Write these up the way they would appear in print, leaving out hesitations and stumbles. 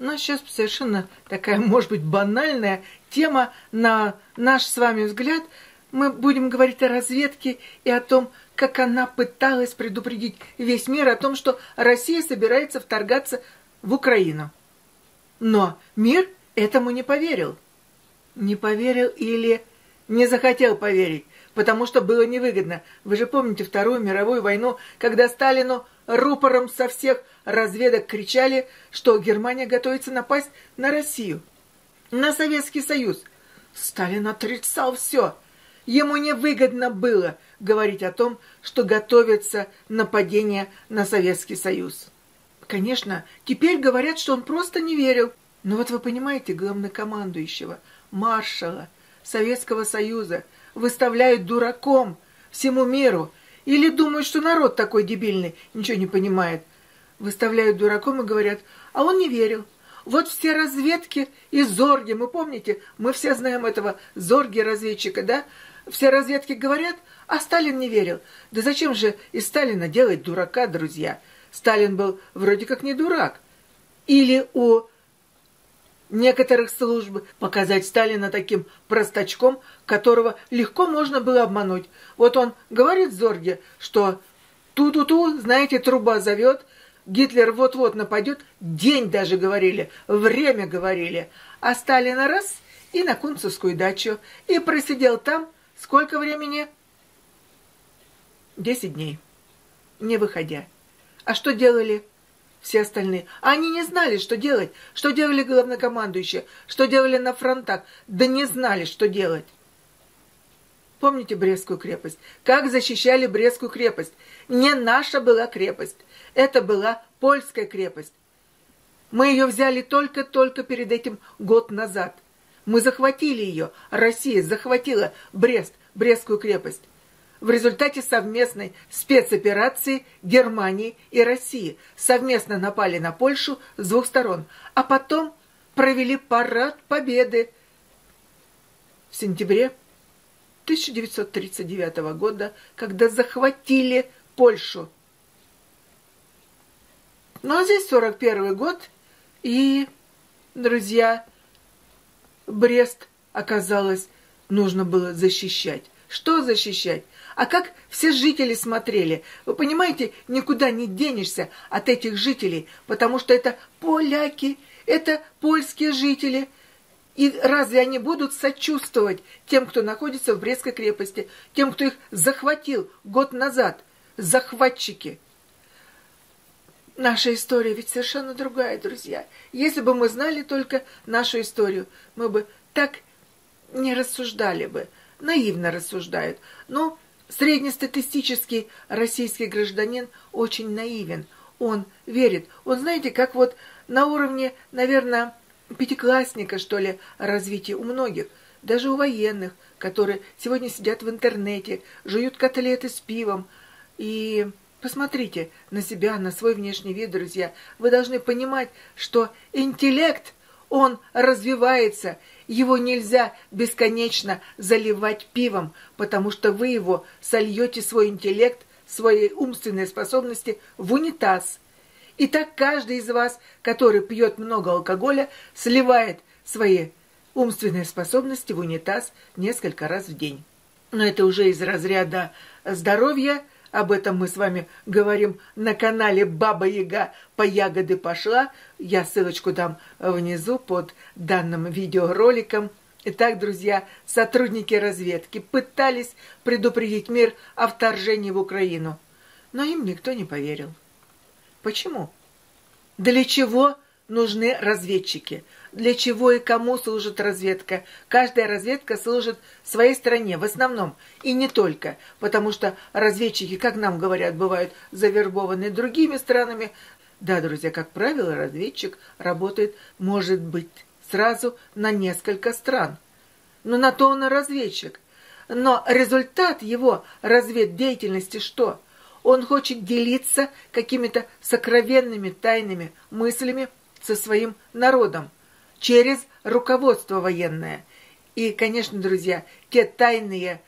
У нас сейчас совершенно такая, может быть, банальная тема, на наш с вами взгляд. Мы будем говорить о разведке и о том, как она пыталась предупредить весь мир о том, что Россия собирается вторгаться в Украину. Но мир этому не поверил. Не поверил или не захотел поверить, потому что было невыгодно. Вы же помните Вторую мировую войну, когда Сталину рупором со всех разведок кричали, что Германия готовится напасть на Россию, на Советский Союз. Сталин отрицал все. Ему невыгодно было говорить о том, что готовится нападение на Советский Союз. Конечно, теперь говорят, что он просто не верил. Но вот вы понимаете, главнокомандующего, маршала Советского Союза выставляют дураком всему миру. Или думают, что народ такой дебильный, ничего не понимает. Выставляют дураком и говорят, а он не верил. Вот все разведки и Зорге, мы помните, мы все знаем этого Зорге разведчика, да? Все разведки говорят, а Сталин не верил. Да зачем же из Сталина делать дурака, друзья? Сталин был вроде как не дурак. Или у некоторых служб показать Сталина таким простачком, которого легко можно было обмануть. Вот он говорит Зорге, что ту-ту-ту, знаете, труба зовет, Гитлер вот-вот нападет, день даже говорили, время говорили. А Сталина раз и на Кунцевскую дачу. И просидел там сколько времени? 10 дней, не выходя. А что делали все остальные? Они не знали, что делать. Что делали главнокомандующие? Что делали на фронтах? Да не знали, что делать. Помните Брестскую крепость? Как защищали Брестскую крепость? Не наша была крепость. Это была польская крепость. Мы ее взяли только-только перед этим год назад. Мы захватили ее. Россия захватила Брест, Брестскую крепость. В результате совместной спецоперации Германии и России совместно напали на Польшу с двух сторон, а потом провели парад победы в сентябре 1939 года, когда захватили Польшу. Ну а здесь 1941 год, и, друзья, Брест оказалось, нужно было защищать. Что защищать? А как все жители смотрели? Вы понимаете, никуда не денешься от этих жителей, потому что это поляки, это польские жители. И разве они будут сочувствовать тем, кто находится в Брестской крепости, тем, кто их захватил год назад? Захватчики. Наша история ведь совершенно другая, друзья. Если бы мы знали только нашу историю, мы бы так не рассуждали бы. Наивно рассуждают. Но среднестатистический российский гражданин очень наивен. Он верит. Он, знаете, как вот на уровне, наверное, пятиклассника, что ли, развития у многих. Даже у военных, которые сегодня сидят в интернете, жуют котлеты с пивом. И посмотрите на себя, на свой внешний вид, друзья. Вы должны понимать, что интеллект, он развивается. Его нельзя бесконечно заливать пивом, потому что вы его сольете, свой интеллект, свои умственные способности, в унитаз. И так каждый из вас, который пьет много алкоголя, сливает свои умственные способности в унитаз несколько раз в день. Но это уже из разряда здоровья. Об этом мы с вами говорим на канале «Баба Яга по ягоды пошла». Я ссылочку дам внизу под данным видеороликом. Итак, друзья, сотрудники разведки пытались предупредить мир о вторжении в Украину. Но им никто не поверил. Почему? Для чего нужны разведчики? Для чего и кому служит разведка? Каждая разведка служит своей стране, в основном, и не только. Потому что разведчики, как нам говорят, бывают завербованы другими странами. Да, друзья, как правило, разведчик работает, может быть, сразу на несколько стран. Но на то он и разведчик. Но результат его разведдеятельности что? Он хочет делиться какими-то сокровенными тайными мыслями со своим народом через руководство военное. И, конечно, друзья, те тайные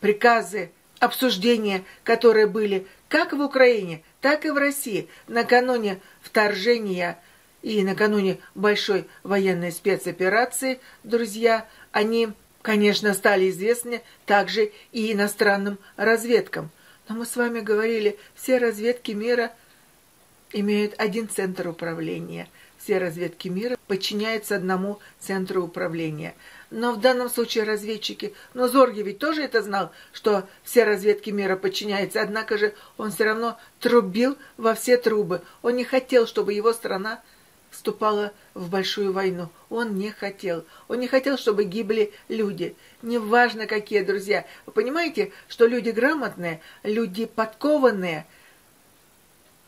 приказы, обсуждения, которые были как в Украине, так и в России накануне вторжения И накануне большой военной спецоперации, друзья, они, конечно, стали известны также и иностранным разведкам. Но мы с вами говорили, все разведки мира имеют один центр управления. Все разведки мира подчиняются одному центру управления. Но в данном случае разведчики... Но Зорге ведь тоже это знал, что все разведки мира подчиняются. Однако же он все равно трубил во все трубы. Он не хотел, чтобы его страна вступала в большую войну. Он не хотел. Он не хотел, чтобы гибли люди. Неважно, какие, друзья. Вы понимаете, что люди грамотные, люди подкованные,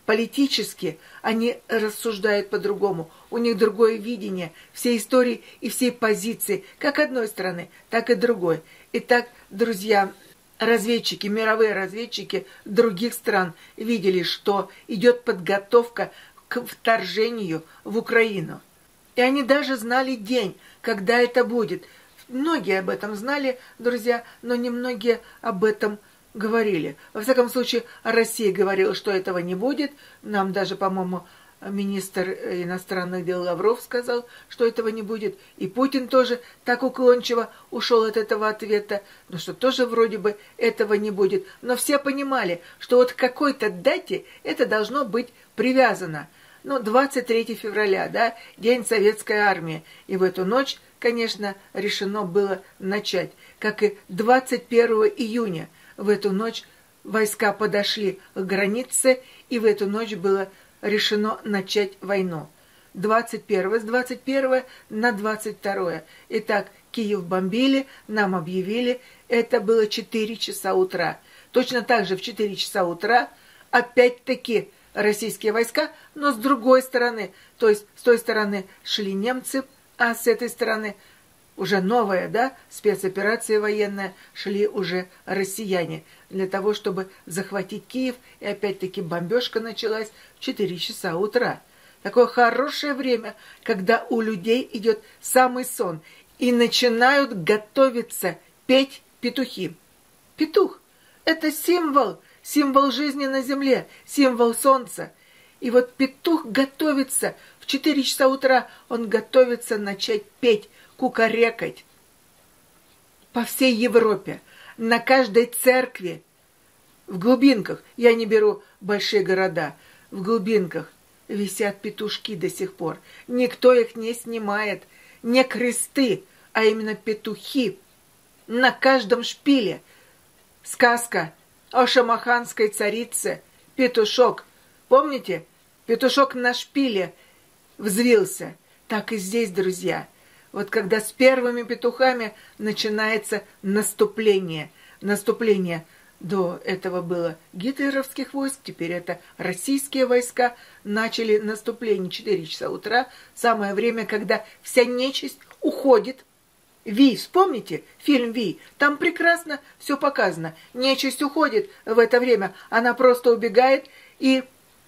политически, они рассуждают по-другому. У них другое видение всей истории и всей позиции, как одной стороны, так и другой. Итак, друзья, разведчики, мировые разведчики других стран видели, что идет подготовка к вторжению в Украину. И они даже знали день, когда это будет. Многие об этом знали, друзья, но немногие об этом говорили. Во всяком случае, Россия говорила, что этого не будет. Нам даже, по-моему, министр иностранных дел Лавров сказал, что этого не будет. И Путин тоже так уклончиво ушел от этого ответа, ну что тоже вроде бы этого не будет. Но все понимали, что вот к какой-то дате это должно быть привязано. Ну, 23 февраля, да, день Советской армии. И в эту ночь, конечно, решено было начать, как и 21 июня. В эту ночь войска подошли к границе, и в эту ночь было решено начать войну. 21, с 21 на 22. Итак, Киев бомбили, нам объявили, это было 4 часа утра. Точно так же в 4 часа утра опять-таки российские войска, но с другой стороны, то есть с той стороны шли немцы, а с этой стороны... Уже новая, да, спецоперация военная, шли уже россияне для того, чтобы захватить Киев. И опять-таки бомбежка началась в 4 часа утра. Такое хорошее время, когда у людей идет самый сон. И начинают готовиться петь петухи. Петух – это символ, символ жизни на земле, символ солнца. И вот петух готовится, в 4 часа утра он готовится начать петь, кукарекать по всей Европе, на каждой церкви, в глубинках, я не беру большие города, в глубинках висят петушки до сих пор. Никто их не снимает, не кресты, а именно петухи на каждом шпиле. Сказка о Шамаханской царице, петушок. Помните, петушок на шпиле взвился. Так и здесь, друзья. Вот когда с первыми петухами начинается наступление. Наступление до этого было гитлеровских войск, теперь это российские войска. Начали наступление 4 часа утра, самое время, когда вся нечисть уходит. Ви, вспомните фильм «Ви», там прекрасно все показано. Нечисть уходит в это время, она просто убегает, и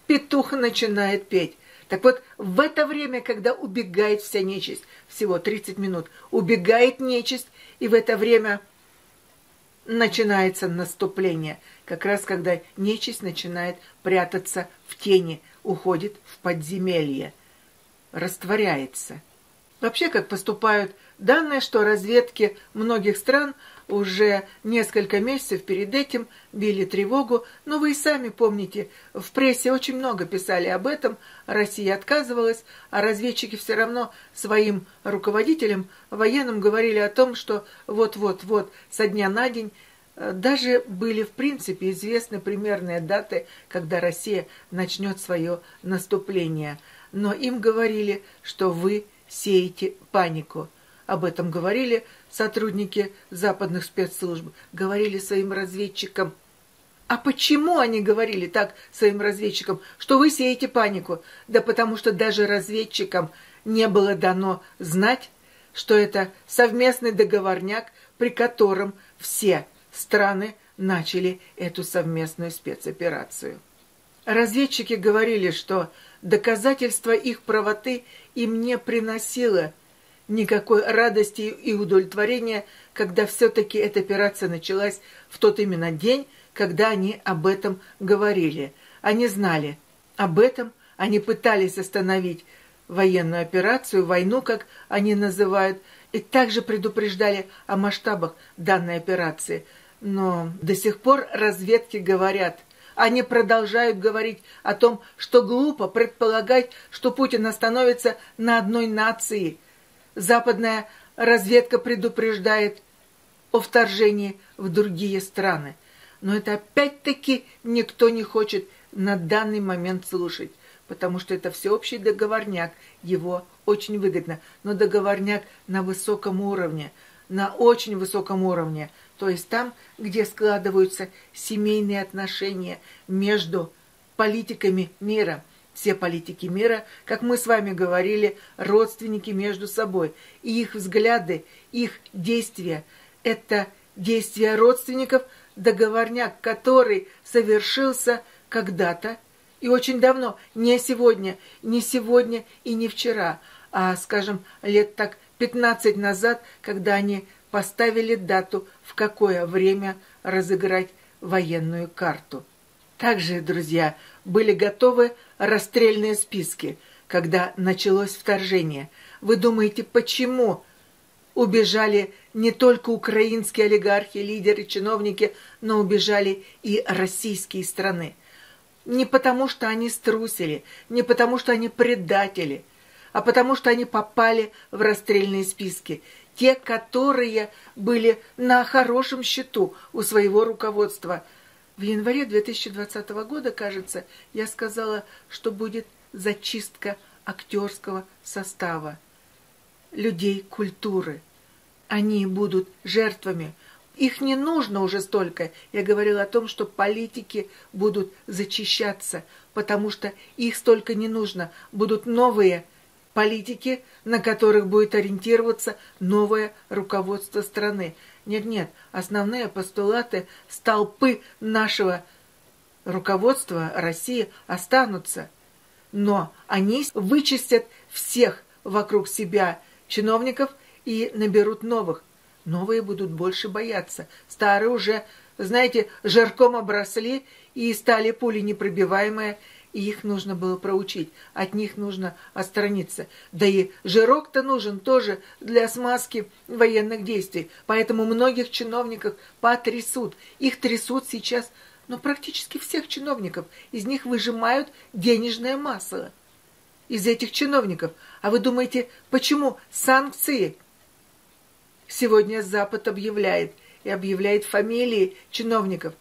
петух начинает петь. Так вот, в это время, когда убегает вся нечисть, всего 30 минут, убегает нечисть, и в это время начинается наступление. Как раз, когда нечисть начинает прятаться в тени, уходит в подземелье, растворяется. Вообще, как поступают данные, что разведки многих стран уже несколько месяцев перед этим били тревогу. Но вы и сами помните, в прессе очень много писали об этом. Россия отказывалась, а разведчики все равно своим руководителям, военным, говорили о том, что вот-вот-вот со дня на день. Даже были, в принципе, известны примерные даты, когда Россия начнет свое наступление. Но им говорили, что вы сеете панику. Об этом говорили сотрудники западных спецслужб, говорили своим разведчикам. А почему они говорили так своим разведчикам, что вы сеете панику? Да потому что даже разведчикам не было дано знать, что это совместный договорняк, при котором все страны начали эту совместную спецоперацию. Разведчики говорили, что доказательство их правоты им не приносило никакой радости и удовлетворения, когда все-таки эта операция началась в тот именно день, когда они об этом говорили. Они знали об этом, они пытались остановить военную операцию, войну, как они называют, и также предупреждали о масштабах данной операции. Но до сих пор разведки говорят, они продолжают говорить о том, что глупо предполагать, что Путин остановится на одной нации. Западная разведка предупреждает о вторжении в другие страны. Но это опять-таки никто не хочет на данный момент слушать, потому что это всеобщий договорняк, его очень выгодно. Но договорняк на высоком уровне, на очень высоком уровне, то есть там, где складываются семейные отношения между политиками мира. Все политики мира, как мы с вами говорили, родственники между собой. И их взгляды, их действия – это действия родственников, договорняк, который совершился когда-то и очень давно, не сегодня и не вчера, а, скажем, лет так 15 назад, когда они поставили дату, в какое время разыграть военную карту. Также, друзья, были готовы расстрельные списки, когда началось вторжение. Вы думаете, почему убежали не только украинские олигархи, лидеры, чиновники, но убежали и российские страны? Не потому, что они струсили, не потому, что они предатели, а потому, что они попали в расстрельные списки. Те, которые были на хорошем счету у своего руководства. В январе 2020 года, кажется, я сказала, что будет зачистка актерского состава, людей культуры. Они будут жертвами. Их не нужно уже столько. Я говорила о том, что политики будут зачищаться, потому что их столько не нужно. Будут новые политики, на которых будет ориентироваться новое руководство страны. Нет, основные постулаты столпы нашего руководства России останутся. Но они вычистят всех вокруг себя чиновников и наберут новых. Новые будут больше бояться. Старые уже, знаете, жирком обросли и стали пули непробиваемые. И их нужно было проучить, от них нужно отстраниться. Да и жирок-то нужен тоже для смазки военных действий. Поэтому многих чиновников потрясут. Их трясут сейчас, но практически всех чиновников. Из них выжимают денежное масло. Из этих чиновников. А вы думаете, почему санкции? Сегодня Запад объявляет. И объявляет фамилии чиновников.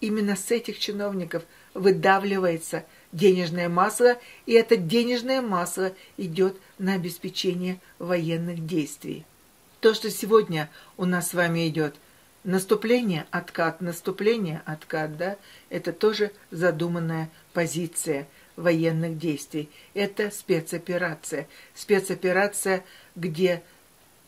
Именно с этих чиновников выдавливается денежное масло, и это денежное масло идет на обеспечение военных действий. То, что сегодня у нас с вами идет наступление, откат, да, это тоже задуманная позиция военных действий. Это спецоперация. Спецоперация, где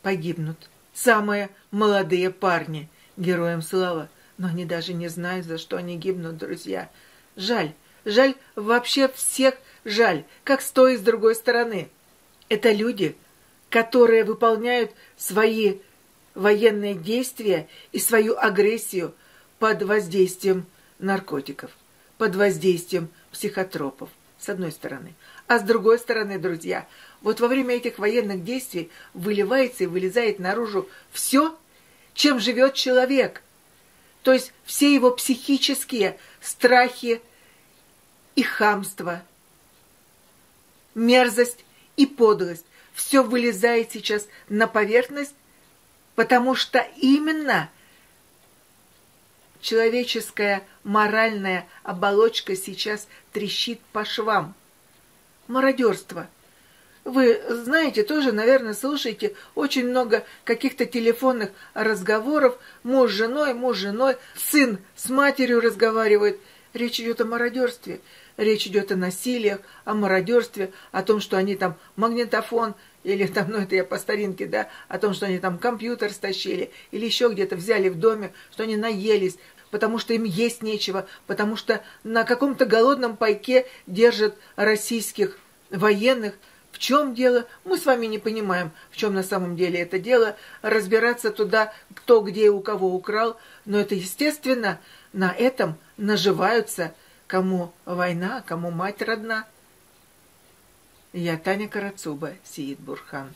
погибнут самые молодые парни, героям слава. Но они даже не знают, за что они гибнут, друзья. Жаль. Жаль, вообще всех жаль, как с той и с другой стороны. Это люди, которые выполняют свои военные действия и свою агрессию под воздействием наркотиков, под воздействием психотропов, с одной стороны. А с другой стороны, друзья, вот во время этих военных действий выливается и вылезает наружу все, чем живет человек. То есть все его психические страхи и хамство, мерзость и подлость. Все вылезает сейчас на поверхность, потому что именно человеческая моральная оболочка сейчас трещит по швам. Мародерство. Вы знаете, тоже, наверное, слушаете очень много каких-то телефонных разговоров. Муж с женой, сын с матерью разговаривает. Речь идет о мародерстве, речь идет о насилиях, о мародерстве, о том, что они там магнитофон, или там, ну это я по старинке, да, о том, что они там компьютер стащили, или еще где-то взяли в доме, что они наелись, потому что им есть нечего, потому что на каком-то голодном пайке держат российских военных. В чем дело? Мы с вами не понимаем, в чем на самом деле это дело. Разбираться туда, кто где и у кого украл. Но это естественно. На этом наживаются, кому война, кому мать родна. Я Таня Карацюба, Сеид-Бурхан.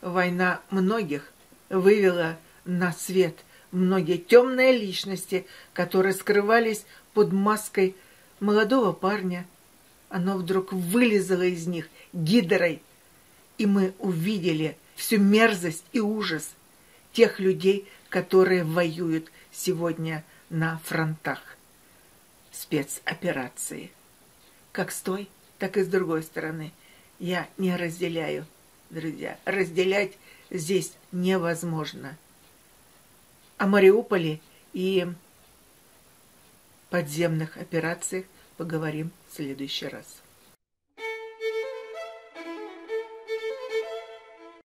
Война многих вывела на свет многие темные личности, которые скрывались под маской молодого парня. Оно вдруг вылезло из них гидрой, и мы увидели всю мерзость и ужас тех людей, которые воюют сегодня на фронтах спецоперации. Как с той, так и с другой стороны. Я не разделяю, друзья. Разделять здесь невозможно. О Мариуполе и подземных операциях поговорим в следующий раз.